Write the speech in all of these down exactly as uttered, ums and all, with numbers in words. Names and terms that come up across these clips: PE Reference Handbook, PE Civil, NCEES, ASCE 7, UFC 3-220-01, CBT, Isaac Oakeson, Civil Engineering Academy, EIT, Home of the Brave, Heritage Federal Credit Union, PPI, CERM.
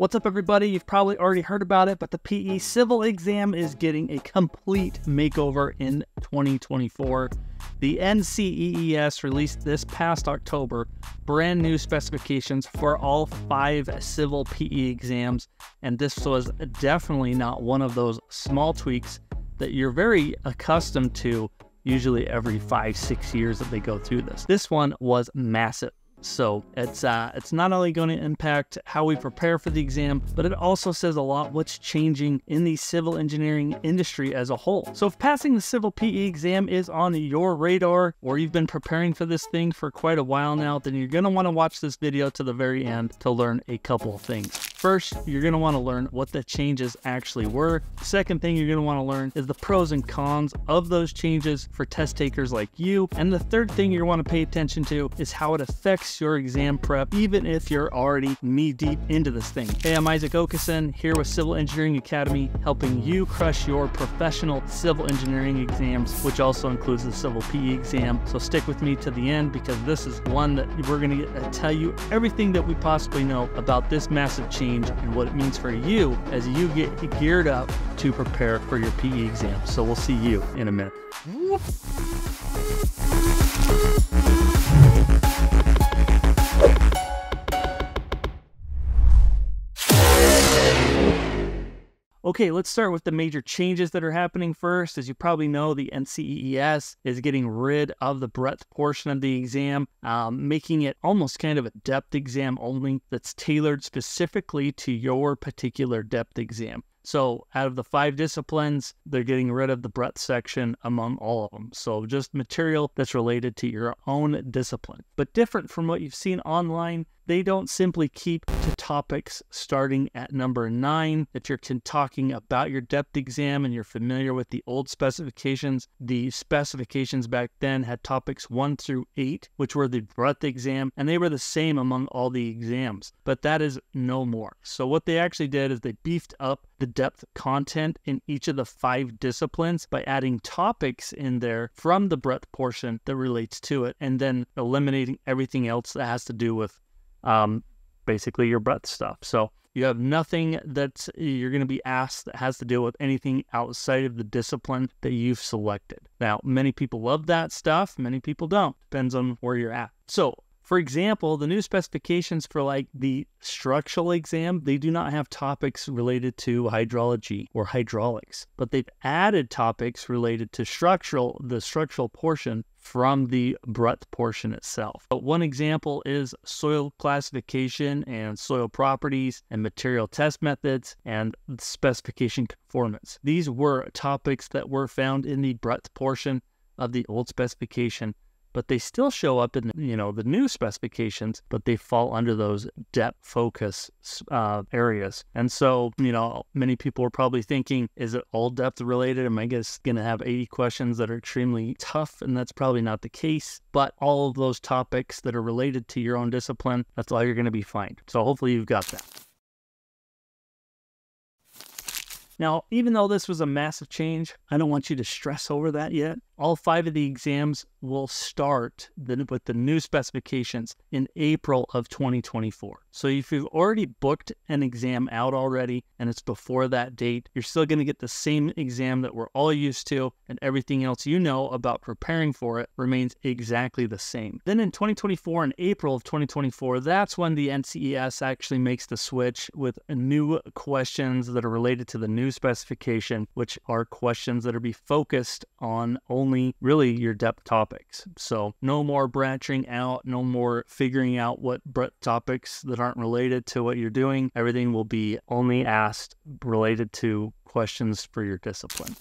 What's up, everybody? You've probably already heard about it, but the P E Civil exam is getting a complete makeover in twenty twenty-four. The N C E E S released this past October brand new specifications for all five Civil P E exams, and this was definitely not one of those small tweaks that you're very accustomed to usually every five, six years that they go through this. This one was massive. So it's uh, it's not only going to impact how we prepare for the exam, but it also says a lot what's changing in the civil engineering industry as a whole. So if passing the Civil P E exam is on your radar, or you've been preparing for this thing for quite a while now, then you're going to want to watch this video to the very end to learn a couple of things. First, you're going to want to learn what the changes actually were. The second thing you're going to want to learn is the pros and cons of those changes for test takers like you. And the third thing you want to pay attention to is how it affects your exam prep, even if you're already knee deep into this thing. Hey, I'm Isaac Oakeson here with Civil Engineering Academy, helping you crush your professional civil engineering exams, which also includes the Civil P E exam. So stick with me to the end, because this is one that we're going to get, uh, tell you everything that we possibly know about this massive change and what it means for you as you get geared up to prepare for your P E exam. So we'll see you in a minute. Whoop. Okay, let's start with the major changes that are happening first. As you probably know, the N C E E S is getting rid of the breadth portion of the exam, um, making it almost kind of a depth exam only that's tailored specifically to your particular depth exam. So out of the five disciplines, they're getting rid of the breadth section among all of them. So just material that's related to your own discipline. But different from what you've seen online, they don't simply keep to topics starting at number nine that you're talking about your depth exam and you're familiar with the old specifications. The specifications back then had topics one through eight, which were the breadth exam, and they were the same among all the exams, but that is no more. So what they actually did is they beefed up the depth content in each of the five disciplines by adding topics in there from the breadth portion that relates to it, and then eliminating everything else that has to do with um, basically your breadth stuff. So you have nothing that you're going to be asked that has to deal with anything outside of the discipline that you've selected. Now, many people love that stuff. Many people don't. Depends on where you're at. So for example, the new specifications for like the structural exam, they do not have topics related to hydrology or hydraulics, but they've added topics related to structural, the structural portion from the breadth portion itself. But one example is soil classification and soil properties and material test methods and specification conformance. These were topics that were found in the breadth portion of the old specification, but they still show up in, you know, the new specifications, but they fall under those depth focus uh, areas. And so, you know, many people are probably thinking, is it all depth related? Am I just going to have eighty questions that are extremely tough? And that's probably not the case. But all of those topics that are related to your own discipline, that's all you're going to be fine. So hopefully you've got that. Now, even though this was a massive change, I don't want you to stress over that yet. All five of the exams will start the, with the new specifications in April of twenty twenty-four. So if you've already booked an exam out already and it's before that date, you're still going to get the same exam that we're all used to, and everything else you know about preparing for it remains exactly the same. Then in twenty twenty-four, in April of twenty twenty-four, that's when the N C E E S actually makes the switch with new questions that are related to the new specification, which are questions that are be focused on only really your depth topics. So no more branching out, no more figuring out what breadth topics that aren't related to what you're doing. Everything will be only asked related to questions for your discipline.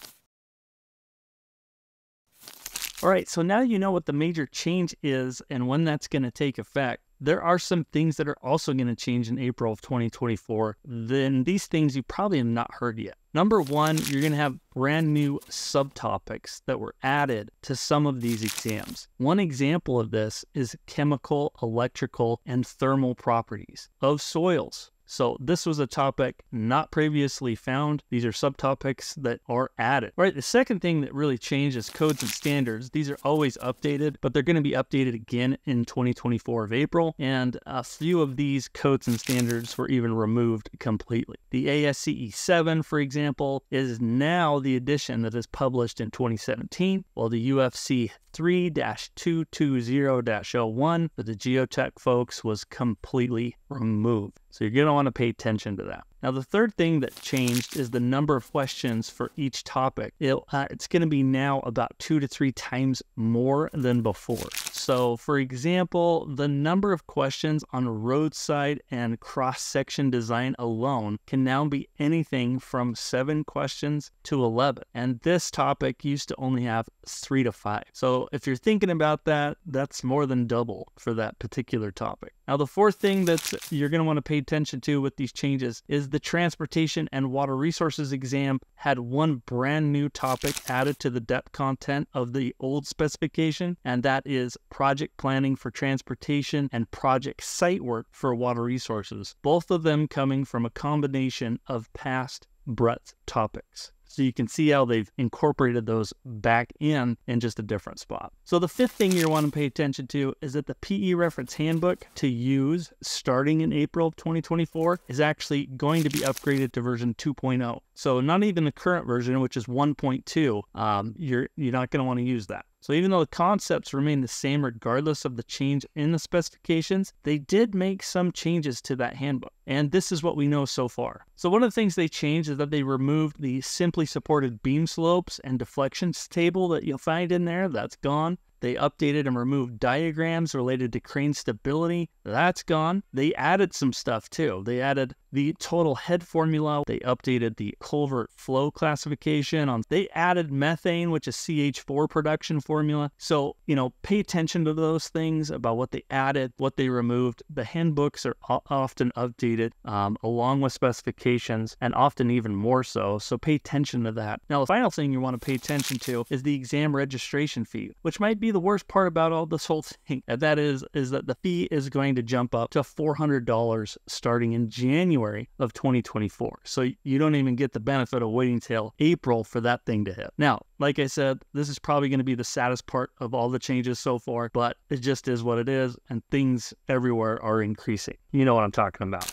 All right, so now you know what the major change is and when that's going to take effect. There are some things that are also going to change in April of twenty twenty-four. Then these things you probably have not heard yet. Number one, you're going to have brand new subtopics that were added to some of these exams. One example of this is chemical, electrical, and thermal properties of soils. So this was a topic not previously found. These are subtopics that are added. All right, the second thing that really changed is codes and standards. These are always updated, but they're going to be updated again in twenty twenty-four of April, and a few of these codes and standards were even removed completely. The A S C E seven, for example, is now the edition that is published in twenty seventeen, while the U F C three dash two twenty dash oh one for the Geotech folks was completely removed. So you're going to want to pay attention to that. Now, the third thing that changed is the number of questions for each topic. It, uh, it's going to be now about two to three times more than before. So, for example, the number of questions on roadside and cross-section design alone can now be anything from seven questions to eleven. And this topic used to only have three to five. So if you're thinking about that, that's more than double for that particular topic. Now, the fourth thing that you're going to want to pay attention to with these changes is the Transportation and Water Resources exam had one brand new topic added to the depth content of the old specification, and that is project planning for transportation and project site work for water resources, both of them coming from a combination of past breadth topics. So you can see how they've incorporated those back in in just a different spot. So the fifth thing you want to pay attention to is that the P E Reference Handbook to use starting in April of twenty twenty-four is actually going to be upgraded to version two point oh. So not even the current version, which is one point two, um, you're, you're not going to want to use that. So even though the concepts remain the same regardless of the change in the specifications, they did make some changes to that handbook. And this is what we know so far. So one of the things they changed is that they removed the simply supported beam slopes and deflections table that you'll find in there. That's gone. They updated and removed diagrams related to crane stability. That's gone. They added some stuff too. They added the total head formula. They updated the culvert flow classification. On They added methane, which is C H four production formula. So, you know, pay attention to those things about what they added, what they removed. The handbooks are often updated um, along with specifications, and often even more so. So pay attention to that. Now, the final thing you want to pay attention to is the exam registration fee, which might be the worst part about all this whole thing, and that is is that the fee is going to jump up to four hundred dollars starting in January of twenty twenty-four. So you don't even get the benefit of waiting till April for that thing to hit. Now, like I said, this is probably going to be the saddest part of all the changes so far, but it just is what it is, and things everywhere are increasing. You know what I'm talking about.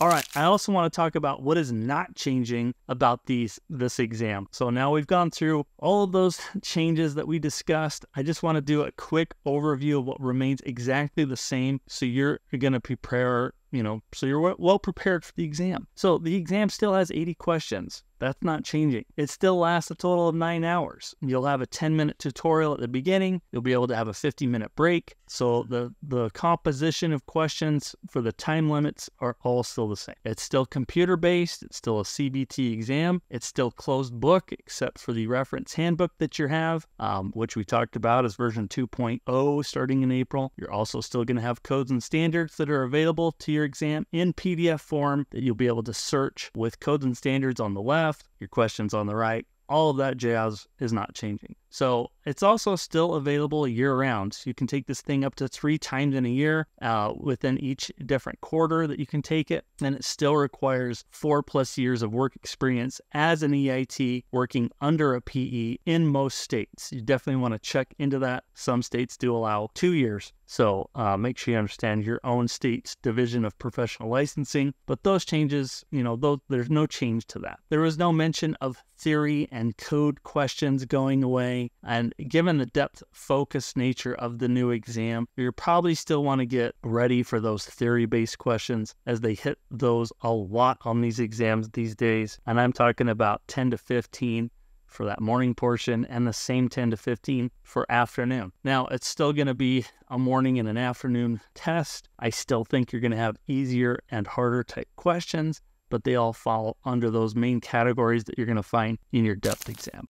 All right, I also want to talk about what is not changing about these this exam. So now we've gone through all of those changes that we discussed. I just want to do a quick overview of what remains exactly the same, so you're, you're going to prepare, you know, so you're well prepared for the exam. So the exam still has eighty questions. That's not changing. It still lasts a total of nine hours. You'll have a ten minute tutorial at the beginning. You'll be able to have a fifty minute break. So the, the composition of questions for the time limits are all still the same. It's still computer based. It's still a C B T exam. It's still closed book, except for the reference handbook that you have, um, which we talked about as version two point oh starting in April. You're also still going to have codes and standards that are available to your exam in P D F form that you'll be able to search, with codes and standards on the left, your questions on the right. All of that jazz is not changing. So it's also still available year-round. So you can take this thing up to three times in a year uh, within each different quarter that you can take it. And it still requires four plus years of work experience as an E I T working under a P E in most states. You definitely want to check into that. Some states do allow two years. So uh, make sure you understand your own state's division of professional licensing. But those changes, you know, those, there's no change to that. There was no mention of theory and code questions going away. And given the depth focused nature of the new exam, you'll probably still want to get ready for those theory-based questions, as they hit those a lot on these exams these days. And I'm talking about ten to fifteen for that morning portion, and the same ten to fifteen for afternoon. Now, it's still going to be a morning and an afternoon test. I still think you're going to have easier and harder type questions, but they all fall under those main categories that you're going to find in your depth exam.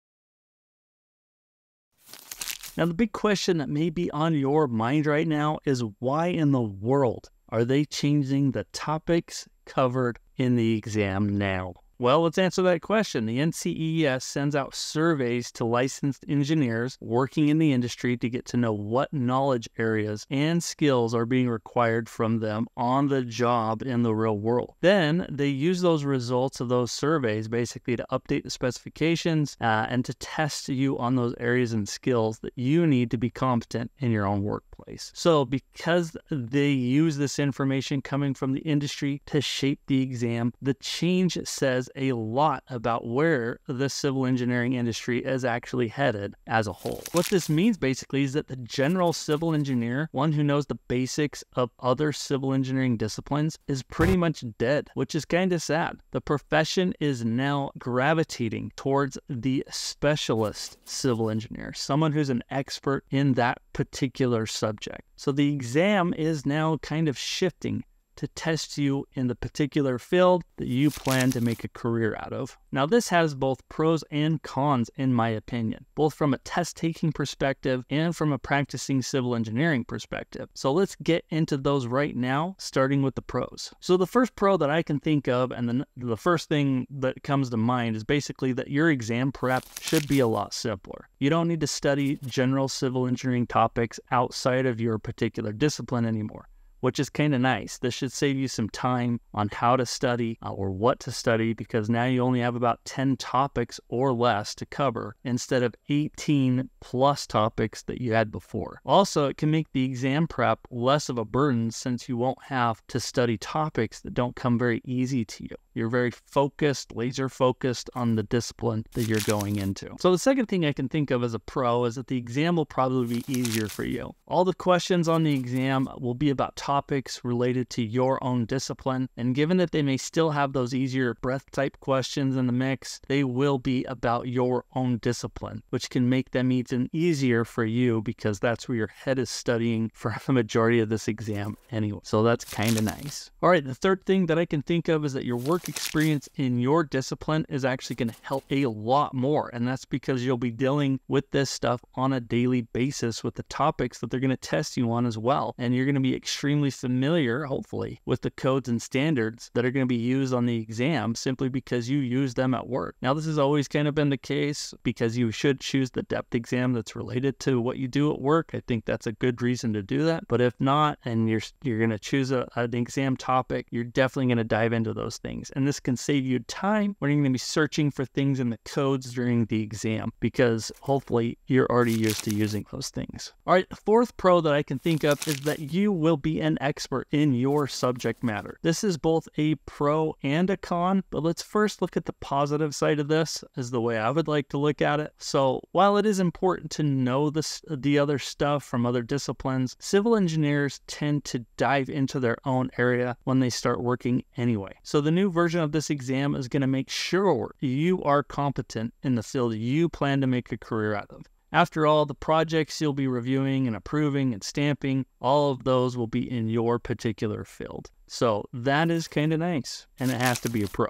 Now, the big question that may be on your mind right now is, why in the world are they changing the topics covered in the exam now? Well, let's answer that question. The N C E E S sends out surveys to licensed engineers working in the industry to get to know what knowledge areas and skills are being required from them on the job in the real world. Then they use those results of those surveys basically to update the specifications uh, and to test you on those areas and skills that you need to be competent in your own workplace. So because they use this information coming from the industry to shape the exam, the change says a lot about where the civil engineering industry is actually headed as a whole. What this means basically is that the general civil engineer, one who knows the basics of other civil engineering disciplines, is pretty much dead, which is kind of sad. The profession is now gravitating towards the specialist civil engineer, someone who's an expert in that particular subject. So the exam is now kind of shifting to test you in the particular field that you plan to make a career out of. Now, this has both pros and cons, in my opinion, both from a test-taking perspective and from a practicing civil engineering perspective. So let's get into those right now, starting with the pros. So the first pro that I can think of, and the, the first thing that comes to mind, is basically that your exam prep should be a lot simpler. You don't need to study general civil engineering topics outside of your particular discipline anymore, which is kind of nice. This should save you some time on how to study or what to study, because now you only have about ten topics or less to cover instead of eighteen plus topics that you had before. Also, it can make the exam prep less of a burden since you won't have to study topics that don't come very easy to you. You're very focused, laser focused on the discipline that you're going into. So the second thing I can think of as a pro is that the exam will probably be easier for you. All the questions on the exam will be about topics related to your own discipline. And given that they may still have those easier breath type questions in the mix, they will be about your own discipline, which can make them even easier for you because that's where your head is studying for the majority of this exam anyway. So that's kind of nice. All right, the third thing that I can think of is that your work experience in your discipline is actually going to help a lot more, and that's because you'll be dealing with this stuff on a daily basis with the topics that they're going to test you on as well, and you're going to be extremely familiar, hopefully, with the codes and standards that are going to be used on the exam simply because you use them at work. Now, this has always kind of been the case because you should choose the depth exam that's related to what you do at work. I think that's a good reason to do that, but if not, and you're you're going to choose a, an exam topic, you're definitely going to dive into those things. And this can save you time when you're going to be searching for things in the codes during the exam, because hopefully you're already used to using those things. All right, the fourth pro that I can think of is that you will be an expert in your subject matter. This is both a pro and a con, but let's first look at the positive side of this, is the way I would like to look at it. So while it is important to know this, the other stuff from other disciplines, civil engineers tend to dive into their own area when they start working anyway. So the new version of this exam is going to make sure you are competent in the field you plan to make a career out of. After all, the projects you'll be reviewing and approving and stamping, all of those will be in your particular field. So that is kind of nice, and it has to be a pro.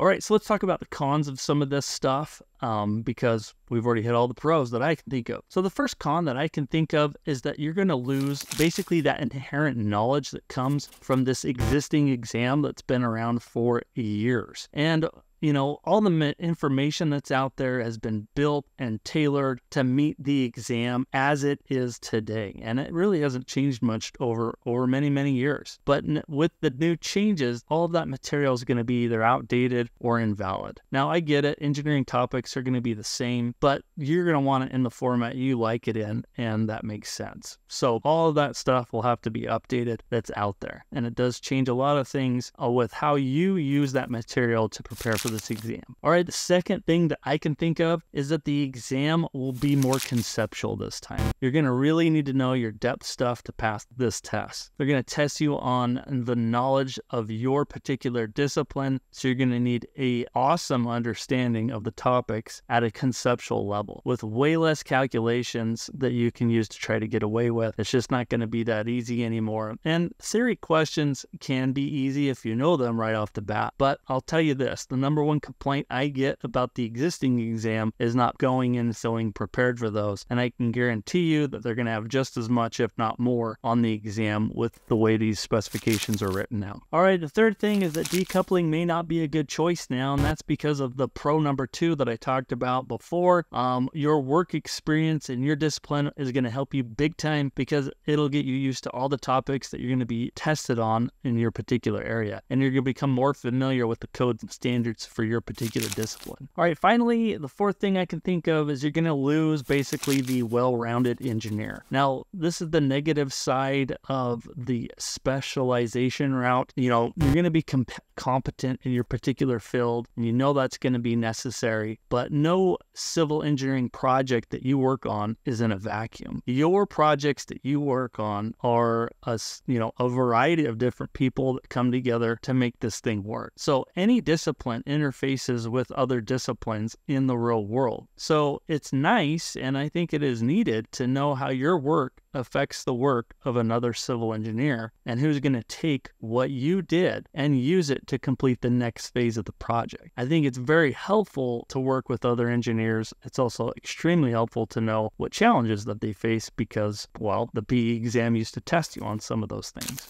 All right, so let's talk about the cons of some of this stuff um, because we've already hit all the pros that I can think of. So the first con that I can think of is that you're going to lose basically that inherent knowledge that comes from this existing exam that's been around for years. And you know, all the information that's out there has been built and tailored to meet the exam as it is today. And it really hasn't changed much over, over many, many years. But with the new changes, all of that material is going to be either outdated or invalid. Now, I get it. Engineering topics are going to be the same, but you're going to want it in the format you like it in, and that makes sense. So all of that stuff will have to be updated that's out there. And it does change a lot of things uh, with how you use that material to prepare for this exam. All right, the second thing that I can think of is that the exam will be more conceptual this time. You're going to really need to know your depth stuff to pass this test. They're going to test you on the knowledge of your particular discipline, so you're going to need an awesome understanding of the topics at a conceptual level with way less calculations that you can use to try to get away with. It's just not going to be that easy anymore. And theory questions can be easy if you know them right off the bat, but I'll tell you this, the number number one complaint I get about the existing exam is not going in feeling prepared for those. And I can guarantee you that they're going to have just as much, if not more, on the exam with the way these specifications are written out. All right, the third thing is that decoupling may not be a good choice now, and that's because of the pro number two that I talked about before. Um, your work experience and your discipline is going to help you big time because it'll get you used to all the topics that you're going to be tested on in your particular area, and you're going to become more familiar with the codes and standards for your particular discipline. All right, finally, the fourth thing I can think of is you're going to lose basically the well-rounded engineer. Now, this is the negative side of the specialization route. You know, you're going to be comp competent in your particular field, and you know that's going to be necessary, but no civil engineering project that you work on is in a vacuum. Your projects that you work on are a, you know, a variety of different people that come together to make this thing work. So any discipline interfaces with other disciplines in the real world. So it's nice, and I think it is needed, to know how your work affects the work of another civil engineer and who's going to take what you did and use it to complete the next phase of the project. I think it's very helpful to work with other engineers. It's also extremely helpful to know what challenges that they face because, well, the P E exam used to test you on some of those things.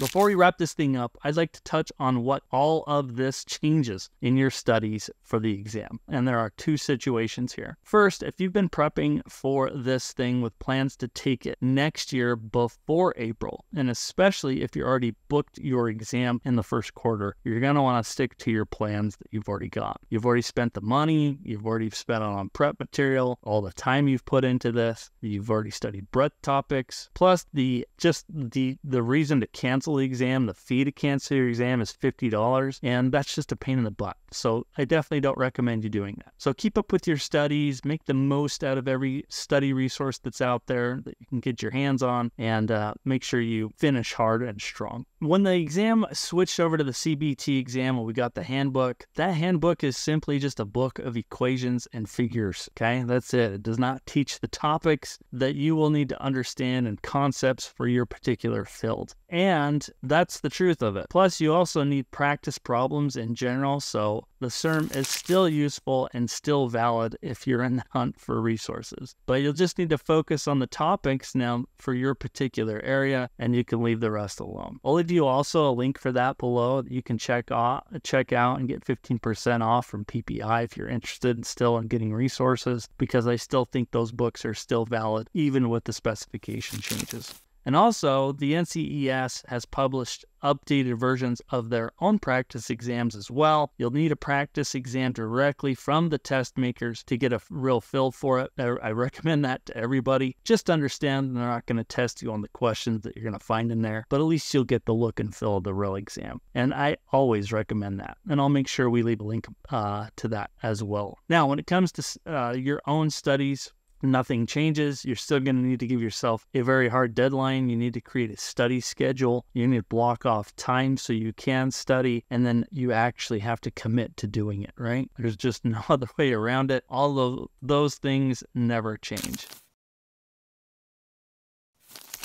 Before we wrap this thing up, I'd like to touch on what all of this changes in your studies for the exam. And there are two situations here. First, if you've been prepping for this thing with plans to take it next year before April, and especially if you already booked your exam in the first quarter, you're going to want to stick to your plans that you've already got. You've already spent the money, you've already spent it on prep material, all the time you've put into this, you've already studied breadth topics, plus the just the, the reason to cancel the exam, the fee to cancel your exam is fifty dollars, and that's just a pain in the butt. So I definitely don't recommend you doing that. So keep up with your studies, make the most out of every study resource that's out there that you can get your hands on, and uh, make sure you finish hard and strong. When the exam switched over to the C B T exam, when we got the handbook, that handbook is simply just a book of equations and figures, okay? That's it. It does not teach the topics that you will need to understand and concepts for your particular field. And And that's the truth of it. Plus, you also need practice problems in general, so the C E R M is still useful and still valid if you're in the hunt for resources. But you'll just need to focus on the topics now for your particular area, and you can leave the rest alone. I'll leave you also a link for that below that you can check out, check out and get fifteen percent off from P P I if you're interested still in getting resources, because I still think those books are still valid, even with the specification changes. And also, the N C E E S has published updated versions of their own practice exams as well. You'll need a practice exam directly from the test makers to get a real feel for it. I recommend that to everybody. Just understand they're not going to test you on the questions that you're going to find in there, but at least you'll get the look and feel of the real exam. And I always recommend that. And I'll make sure we leave a link uh, to that as well. Now, when it comes to uh, your own studies, nothing changes. You're still going to need to give yourself a very hard deadline. You need to create a study schedule. You need to block off time so you can study, and then you actually have to commit to doing it, right? There's just no other way around it. All of those things never change.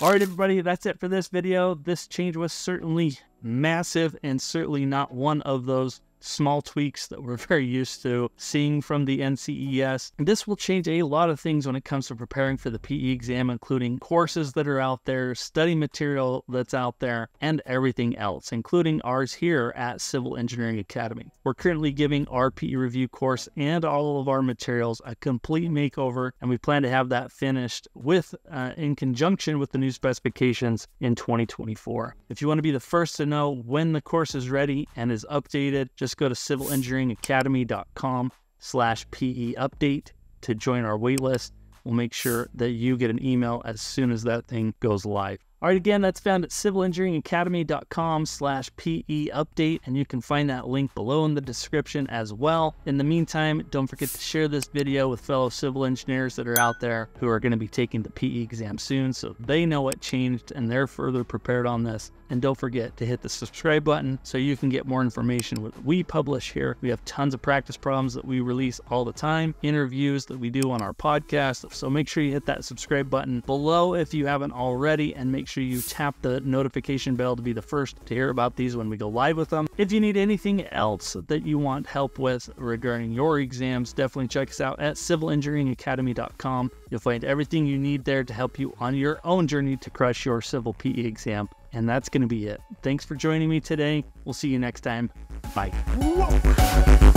All right, everybody, that's it for this video. This change was certainly massive and certainly not one of those small tweaks that we're very used to seeing from the N C E E S. This will change a lot of things when it comes to preparing for the P E exam, including courses that are out there, study material that's out there, and everything else, including ours here at Civil Engineering Academy. We're currently giving our P E review course and all of our materials a complete makeover, and we plan to have that finished with, uh, in conjunction with the new specifications in twenty twenty-four. If you want to be the first to know when the course is ready and is updated, just Just go to civil engineering academy dot com slash P E update to join our waitlist. We'll make sure that you get an email as soon as that thing goes live. All right, again, that's found at civil engineering academy dot com slash P E update, and you can find that link below in the description as well. In the meantime, don't forget to share this video with fellow civil engineers that are out there who are going to be taking the P E exam soon so they know what changed and they're further prepared on this. And don't forget to hit the subscribe button so you can get more information what we publish here. We have tons of practice problems that we release all the time, interviews that we do on our podcast, so make sure you hit that subscribe button below if you haven't already, and make make sure you tap the notification bell to be the first to hear about these when we go live with them. If you need anything else that you want help with regarding your exams, definitely check us out at civil engineering academy dot com. You'll find everything you need there to help you on your own journey to crush your civil P E exam. And that's going to be it. Thanks for joining me today. We'll see you next time. Bye. Whoa.